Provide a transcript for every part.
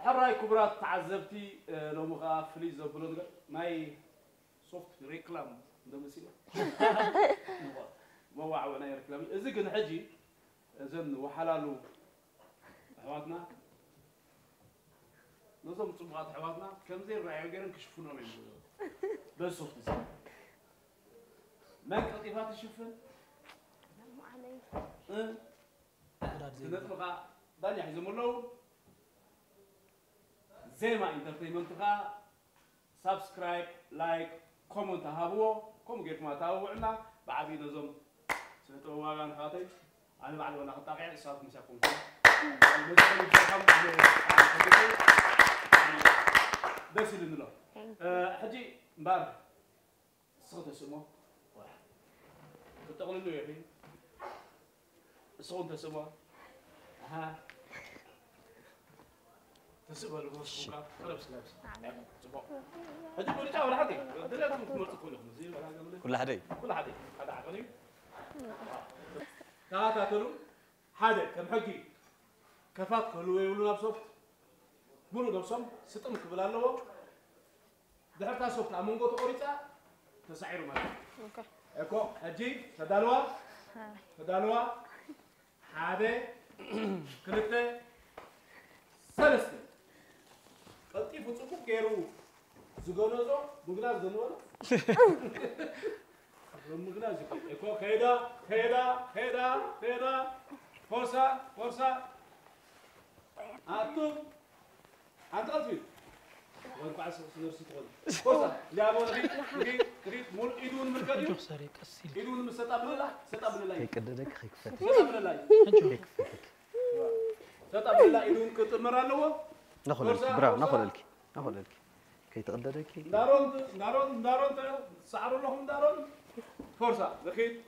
هراي كبرات تعذبتي لو مغافلي زبلودغ ماي سوفت ريكلام دمسينا ما وعونا ريكلام إذا كن حجي زن وحلالو حواتنا نظم صبغات حواتنا كم زين راعي وقرن كشفونا من بس سوفت ما كلطيفات تشوفن ما علي نطلع ضل يحزم اللون زي ما انترتينمنت خا سبسكرايب لايك كومنت هابو كوم جيت ما تابعنا بعدين نزوم سنتو واغان خاطي انا بعد وانا قطع الصوت مساكم بس لله حجي مبارك صوت اسمه واحد بتقول له يا بني صوت اسمه ها تسبب الغرف وقع خلص لابس صباح هدي قولي تعال ولا حدي دلالة متمرت كلهم زين ولا حاجة كل حدي كل حدي هذا عقلي ثلاثة كلو حدي كم حقي كفات كلو يقولون أبصوت بنو قبصم ستم كبلان له دهرت أبصوت عمون قط أوريتا تسعير ماله إكو هدي تدالوا تدالوا حدي كلته سلسة قلتي فتصبو كيرو زغنو زو مغناز زنور مغناز اكو كيدا كيدا كيدا كيدا فرصة فرصة انتم انتم وربع سنور ستقول فرصة لا بو ريت ريت مول ايدون مركديو ايدون مستقبل لا ستقبل لا يكددك خيفتك ستقبل لا خيفتك تطبل لا يدون كتمر علىوا ناخذ لك برا ناخذ لك كي تقدرك دارون دارون دارون سعروا لهم دارون فرصه دخيل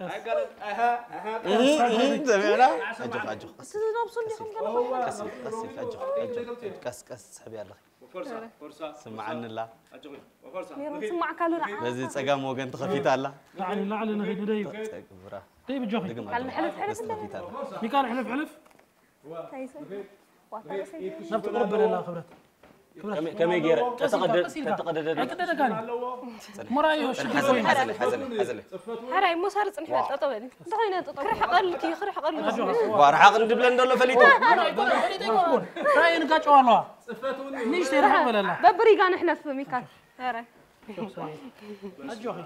اقل اها اها تمام اجو اجو قص قص سحب يلا فرصه فرصه سمعنا الله اجو فرصه سمع قالوا لا بزي صقام وكن تخفيت الله لعلنا لعلنا هيدو دايو برا طيب جو قال حلف حلف مين قال حلف حلف نبت ربنا لا خبرت كم يجير تقدر مرايو شو حزلي حزلي حزلي هراي مو صار صنحت أطول دخلنا أطول خرح قلبي خرح قلبي وارح قلبي دبلن دولة فليتو راي نقاش والله نيش ترحب ولا لا ببري قان إحنا في ميكال هراي أجوخي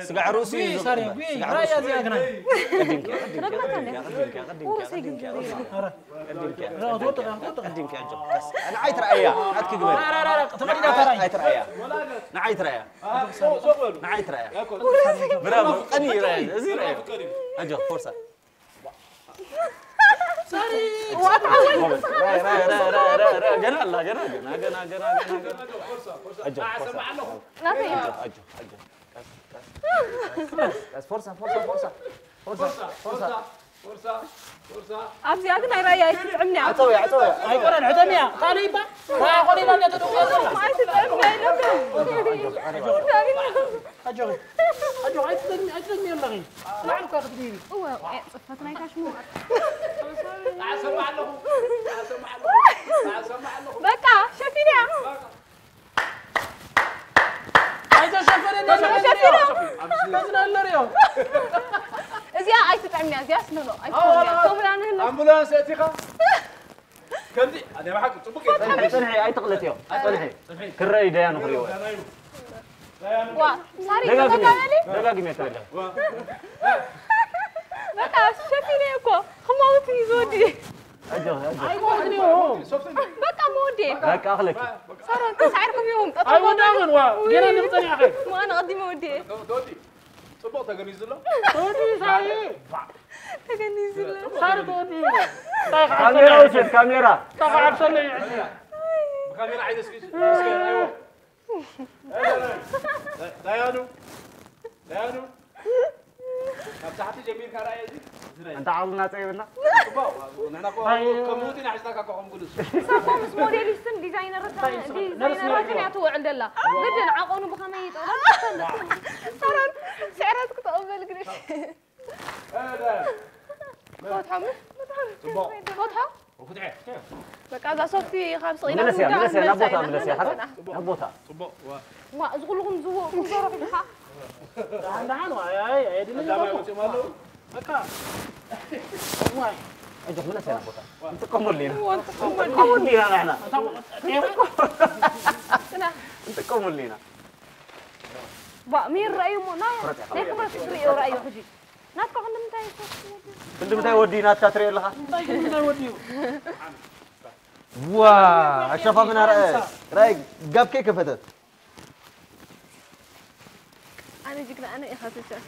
سقع عروسي ساري بيه رايا زي أغنى قدمك قدمك أنا عايت رأيا عاد كي قبل لا تمر إذا ترى عايت رأيا أنا عايت رأيا أنا عايت رأيا برافو قني رأيا زي رأيا أجو فرصة ساري وأتعود راي راي راي راي راي راي جنا الله جنا جنا جنا جنا فرصة فرصة أجو أجو أجو بس فرصة فرصة فرصة فرصة فرصة فرصة فرصة أبزي أقنع رأيي يتعمني عطوي عطوي أيقونا العدمية قريبة قريبة أن يتدوك يزرع ما يتدعمني أجوغي أجوغي أجلدني اللغي لعنك أخذيني أوه صفتنا يكاشمو أعسمع لهم أعسمع لهم أعسمع لهم بكا شفينا أنت شافرين أنا شافرين أنا اللريو إزيا عايز تعملني إزيا سنلو طبعا أنا أمبولانس أتيخا كم دي أنا ما حكيت تبكي تنحي أي تقلت يوم تنحي كرري ديان وخريوة وا ساري كذا كمالي لا قيمة ترى بقى شافرين يكو خموتني زودي أجل أجل بقى مودي بقى أخلك سارون تسعركم يوم أيوة داغن وجينا نبتني أخي ما أنا قدي مودي دودي صبوا تغنيز له دودي ساري تغنيز له سار دودي كاميرا وشيت كاميرا طبعا عبسل لي كاميرا عايز اسكيت أيوة دايانو دايانو أبتحتي جميل كرايا دي أنت عاوزنا تعملنا؟ أنا كمودي عشتك أكوهم قدس. سافوس موديل سن ديزاينر ديزاينر رجل يعطوه عند الله. جدا عقونه بخميت. سارون سعراتك تقبل قريش. هذا. ما تحمل؟ ما تحمل. ما تحمل. وفتعه بقى هذا صوفي خمس غينا ملسيا نبوطها ملسيا حرا نبوطها صبو ما ازغلهم زو مزور فيها عندها نوع يا دي مالو بقى والله اجي ملسيا نبوطها انت قمر لينا وانت قمر لينا احنا انت قمر لينا با مين رايو منا ليك ما تشري رايو حجي ناتكو كنت متاي ودي ناتا تري لها وا شفافنا رايك جاب كيك فتت انا جيك انا اخذت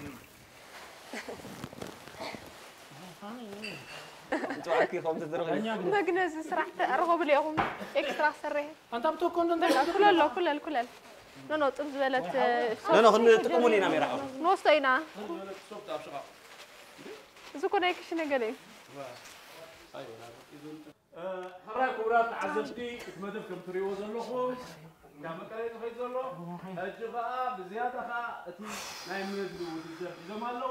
انتوا عارفين خمس درهم ماكناز سرحت ارغب اليوم اكسترا سريه انت بتكون انت كل نو طب زبلت نو خلينا تقوموا لينا ميراو نو سينا زكو نايك شي نغالي ايوا حرا كبرات عزمتي تمدلكم تريو زلوكم كما قالي تخي زلو اجفا بزياده خا اتي ناي مدلو تجف زمالو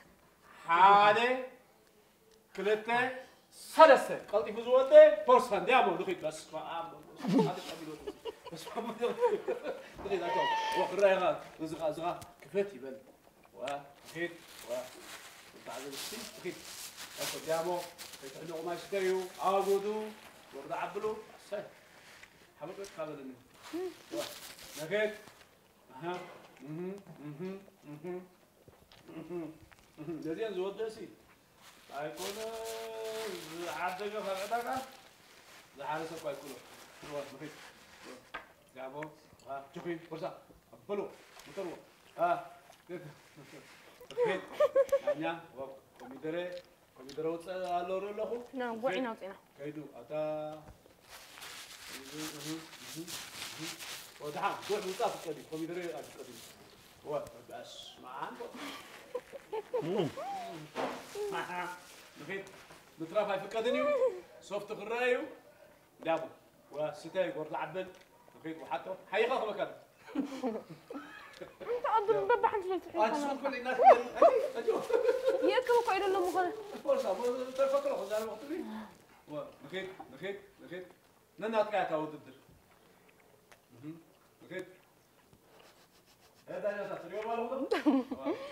حاله كلته ثلاثه قلتي فزوته بورسان ديابو دقيق بس ما بس ما تريد أكون وقرأها زغا كفتي بل وخيط وتعلم السيف خيط أكون جامو خيط عنده ما يشتريه عودو ورد عبله سهل حبيبي قابل منه نخيط ها مم مم مم مم جزيان زود جسي أكون عبدك فرقتك زحارسك ويكونه نخيط جابو شوفي برسا بلو مطلوب خيط عنيا كمبيوتر وصلوا له نعم وعينا كيدو أتا ودعم قول مطاف كذي كمبيوتر كذي هو بس ما عنده نخيط نترافع في كذنيو صوفت خرايو جابو وستاي قرط عبد وحتى حيخاف مكانه. انت قد الباب حنجي تحيي. انا شو كل الناس اجوا. ياك وقع له مغنى. فرصه تفكر خذ على مخطبي. نخيط ننا طلعت اهو الدر. نخيط. هذا انا صرت اليوم ولا غدا.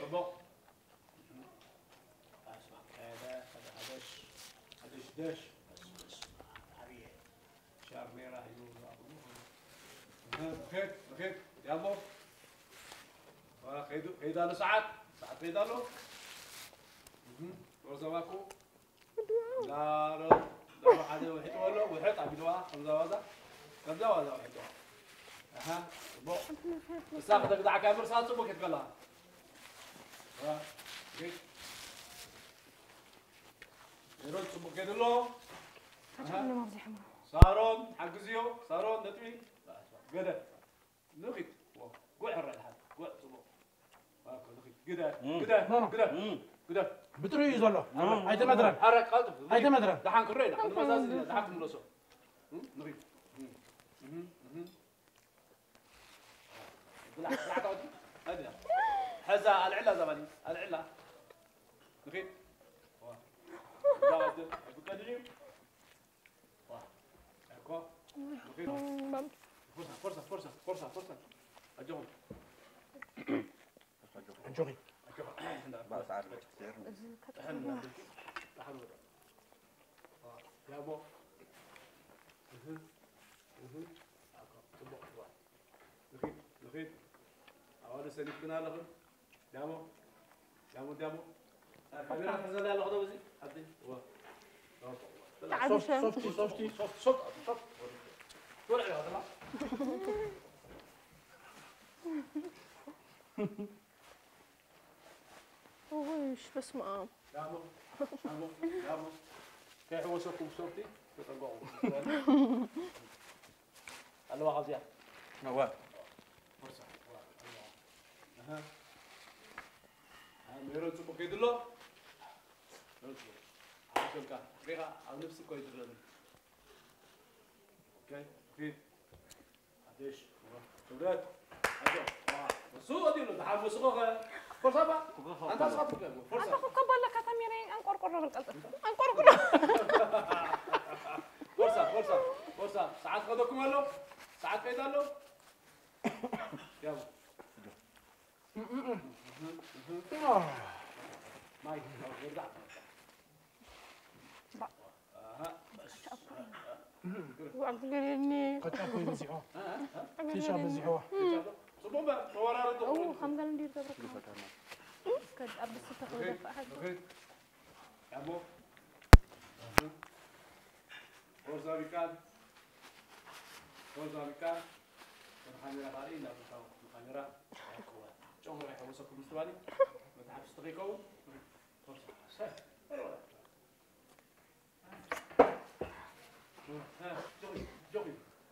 طبق. اسمع هذا خيط يلا خيدالو ساعات خيدالو ورزواكو دارو حدا وحيد ولا وحيد عبدوها خمزة وزا وحيدوها اها بو الساقة تقطع كامير ساعات صبك تقلها خيط يرد صبك يدلو اها صارون حقزيو صارون دتوي قدر نخيط قول حرة لحد قول صبو قدر بتروي يزوله هيدا مدرب حرك قلب هيدا مدرب دحان كرينا دحان ملوسو نخيط هذا العلة زماني العلة نخيط فرصة أجوهم أجوهم بس عارف كثير يا أبو لخيط أول سنة كنا لخيط دامو كبيرة خزنة لا لخدة وزي أدي صوت طلع يا هذا ويش بسمع تعيشوا سوكم سوكتي بترجعوا الله عز وجل نواب فرصة ها ميرو تبغى كيد الله ميرو عشان كا ريها على نفسك كيد الله أوكي كيد عديش تولد عدوا مسوا أديله دحام مسوا فرصة بقى أنت أصحابك فرصة أنت خو كبر لك تميرين أنكر كرر أنكر كرر فرصة فرصة فرصة ساعات خدكم هلو ساعات كيد هلو يلا ماي يرجع ها وعقلني قد تكون مزيحه تيشا مزيحه صبوا بقى ورا الدخول خمسه ندير تبرك كد اب السته ولا احد يا ابو وزابيكان الكاميرا غارينا الكاميرا شلون رايح اوصلكم مستواني ما تعرفش تطريقو فرصه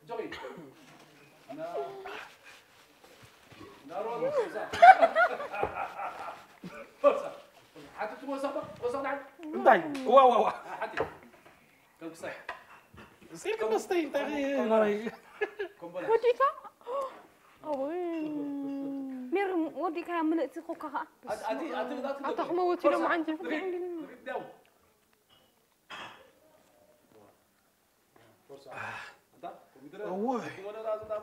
جوي نارو فرصه حتى توصل وصلنا داي واو حتى كلك صح نسيت نستين تاعي ناري وديكا اوي مير وديك يا منقتي خوكا انت حموتي لهم عندي فوق عندي فرصه انت كمبيوتر وانا لازم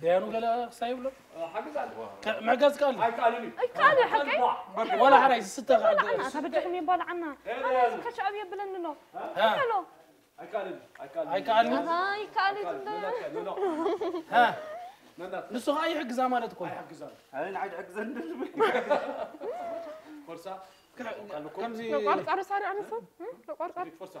ديانو قال سايب له حق قال ما قاز قال هاي قالني قال حقي ولا حراي سته قال انا بدحني بال عنا انا كش ابي بلن له قالوا هاي قالني هاي قالني ها نسو هاي حق زمان تقول هاي حق زمان هاي نعد حق زندل فرصة كم زي لو قرط عرس عرس عرس لو قرط فرصة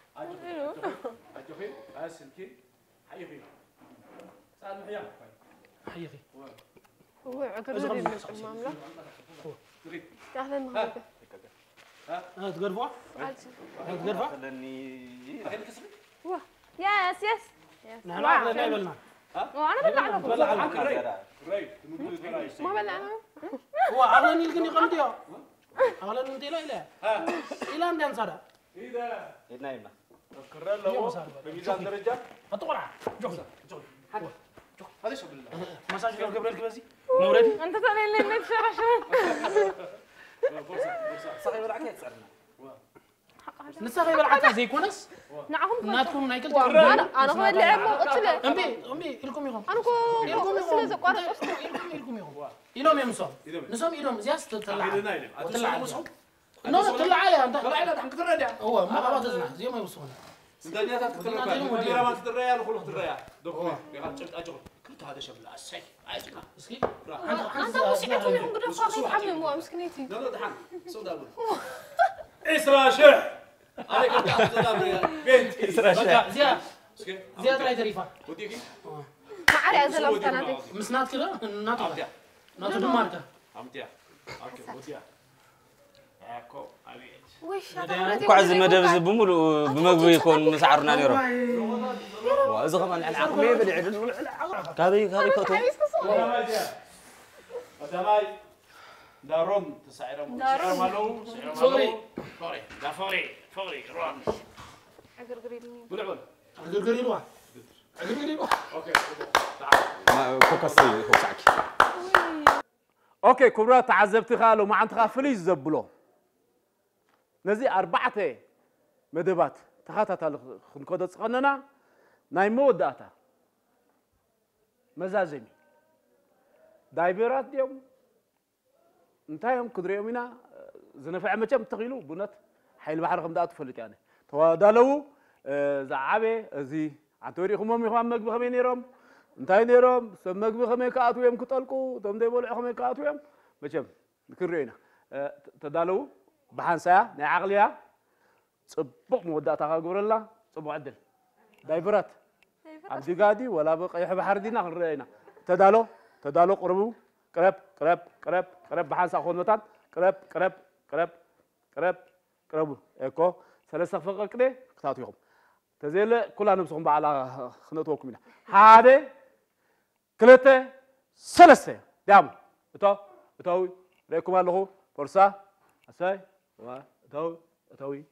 أجو خير قاسيني حيخي هو عقرب المعاملة أهلا ها تقربوا يس نحن عندنا بلعنا وانا بلعنا ما بلعنا هو على نلقني قنديا على نلقني لا إله إله من صار إذا نايمة كرر له بميزان درجة هتقرع جوه هذا شو بالله مساج كم قبل الكبازي موريدي أنت تاني اللي نتشرش صحيح ولا عكيت صارنا نسخي بالعطا زي كونس نعهم ناتكم نايكل انا هو اللي عمو قلت له امي لكم يوم انا لكم يوم لكم يوم يلوم يمصوم نصوم يلوم زي استطلع طلع مصوم نو طلع عليه انت طلع عليه حق الردع هو ما غلط زنا زي ما يوصون الدنيا تطلع كاميرا ما تدريا نخلق تدريا دوك يغطيك اجر كنت هذا شبل السي عايزك مسكين انت وسعتهم يوم قدام فاضي حمم مسكينتي لا تضحك سودا اسرى شح أنا كنت أحضر أبرياء بنت إسرائيل زيادة رأي تريفة وديكي ما أعرف إذا لو تنادي مسنات كده ناتو ناتو دمارته أمتيا أوكي وديا أكو أبيج كوعز المدرسة بمولو بمقوي يكون مسعرنا نيرو وأزغم العلاقة ما يبدي عدل ولا علاقة كابي كتو ودماي دارون تسعيرهم سعر مالو فوري فوري دا فوري فوري رون أقرقريني بلعبون أقرقرين واحد أقرقرين أوكي تعال كوكاسي كوكاكي أوكي كبرة تعذبت خالو ما عندها فليس زبلو نزي أربعة مدبات تخطت الخنقة تسخننا نايمو داتا مزازمي دايبرات اليوم نتايهم كدر يومنا زنفع مجام تغيلو بنات حي البحر خمدات فلت يعني توادلو زعابة زي عطوري خمامي خمام مجب خمين يرام نتاي نيرام سب مجب خمين كاتويهم كتالكو تم ديبول خمين كاتويهم مجام كدرينا تدلو بحن ساعة نعقليها صبق مودات على قبر الله صبوا عدل دايبرات عبد قادي ولا بقى يحب حردينا خلينا تدلو قربو كرب كرب كرب كرب بحاسة أخون متان كرب كرب كرب كرب كرب إيكو ثلاثة فقرة كده كتات يوم تزيل كلها نمسخهم على خنطوكم هنا هذا كلته ثلاثة دعم أتاوي رأيكم الله فرصة أساي أتاوي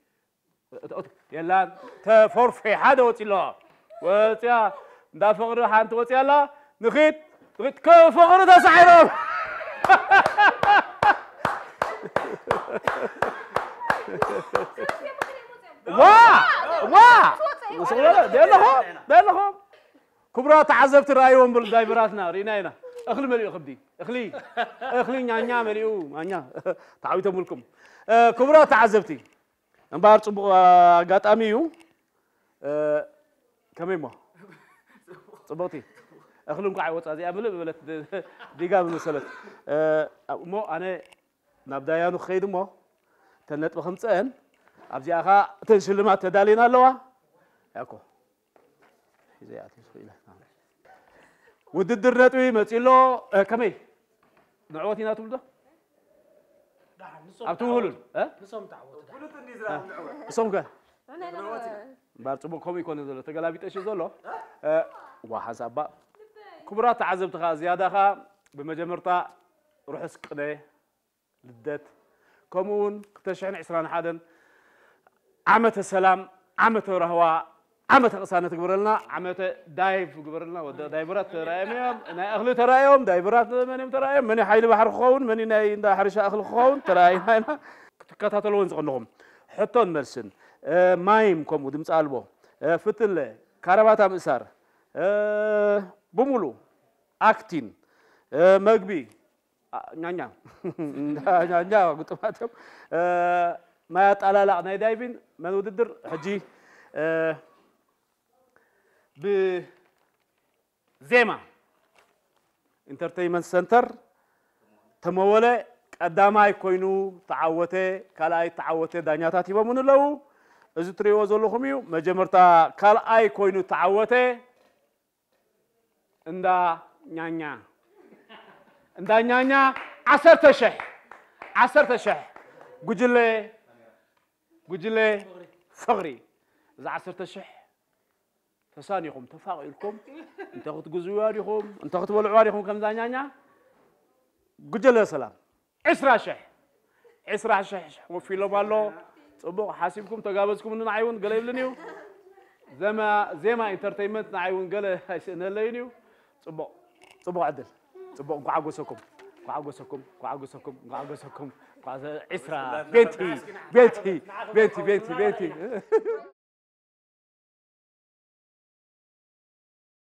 يلا تفور في حدا وتلا وتيا دا فقرة حنت وتيا لا نخيط ويتكون فقرة ده سعيرهم واه وصغيرة ديالهم كبرى تعذبت رأيهم بالدايبراتنا ريناينا أخلي مليو خبدي أخلي نعنيا مليو نعنيا تعويتهم ملكم كبرى تعذبتي نبار صبغة قات أميو كميمو صبغتي أخلهم قاعد وطأ زي أبلة ببلت دقيقة بالمسألة مو أنا نبدأ يانو خيد مو تنت بخمسين أبجي أخا تنشل ما تدالينا لوا أكو زي أتيش خيله ودد الرنات ويمة تقوله كمي نعواتي ناتول ده أبتوهلون نسوم تعود كل تنزل نسوم كه بارتبو كم يكون هذا تقلبي تشي زلوا وحسابا كبرى تعذبت خا زيادة خا بمجمرتا روح سقني للدت كمون تشعن عسران حدا عمة السلام عمة رهوة عمة قصانة تقبر لنا عمة دايف تقبر لنا ودايبرات ترايم أنا أغلي ترايم دايبرات مني ترايم مني حيل بحر خون مني ناي دا حرش أخل خون ترايم هنا كتات الونز قلهم حطون مرسن مايم كم ودم سالبو فتلة كربات مسار بمولو أكتين مغبي نانيا نانيا قلت ماتهم ما يطلع لا أنا دايبين ما نودر حجي بزيما انترتينمنت سنتر تمولة قداماي كوينو تعوته كالاي تعوته دانياتاتي بمون لو إذا تريوا زلوا خميو مجمرتا كالاي كوينو تعوته اندا نانيا عصر تشح قجلة فغري إذا عصر تشح فسانيكم تفاعلكم أنت خد جزواريكم أنت خد والعواريكم كم دا نانيا قجلة سلام عسر شح وفي لو بالو صبوا حاسبكم تجاوزكم إننا عيون قليل لنيو زي ما انترتينمنت عيون قليل هيسنا لينيو صبوا عدل صبوا قعقوسكم عسرة بيتي